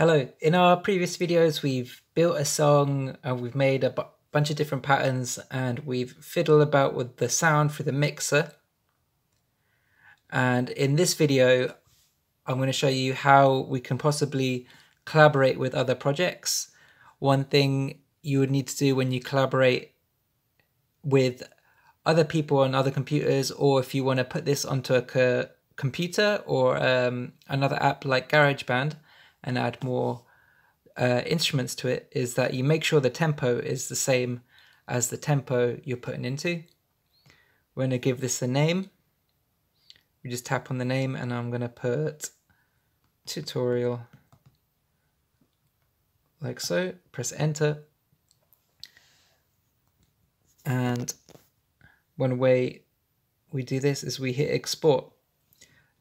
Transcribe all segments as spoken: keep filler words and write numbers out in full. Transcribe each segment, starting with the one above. Hello, in our previous videos we've built a song and we've made a bu bunch of different patterns and we've fiddled about with the sound for the mixer. And in this video I'm going to show you how we can possibly collaborate with other projects. One thing you would need to do when you collaborate with other people on other computers, or if you want to put this onto a co computer or um, another app like GarageBand, and add more uh, instruments to it, is that you make sure the tempo is the same as the tempo you're putting into. We're going to give this a name. We just tap on the name and I'm going to put tutorial like so, press enter. And one way we do this is we hit export.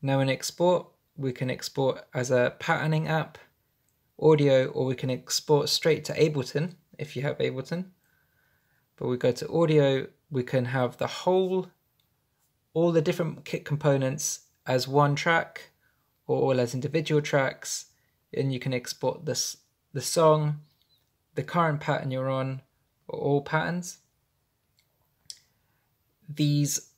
Now in export, we can export as a patterning app, audio, or we can export straight to Ableton if you have Ableton. But we go to audio, we can have the whole, all the different kit components as one track or all as individual tracks. And you can export this, the song, the current pattern you're on, or all patterns. These,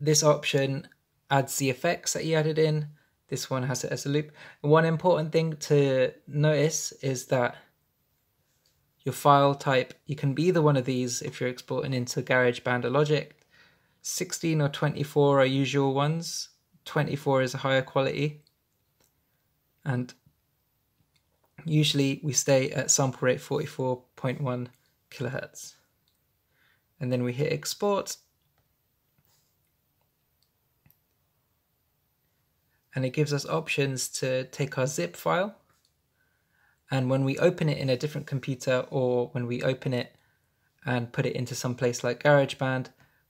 this option adds the effects that you added in. This one has it as a loop. One important thing to notice is that your file type, you can be either one of these if you're exporting into GarageBand or Logic. sixteen or twenty-four are usual ones. twenty-four is a higher quality. And usually we stay at sample rate forty-four point one kilohertz. And then we hit export. And it gives us options to take our zip file, and when we open it in a different computer, or when we open it and put it into some place like GarageBand,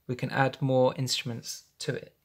we can add more instruments to it.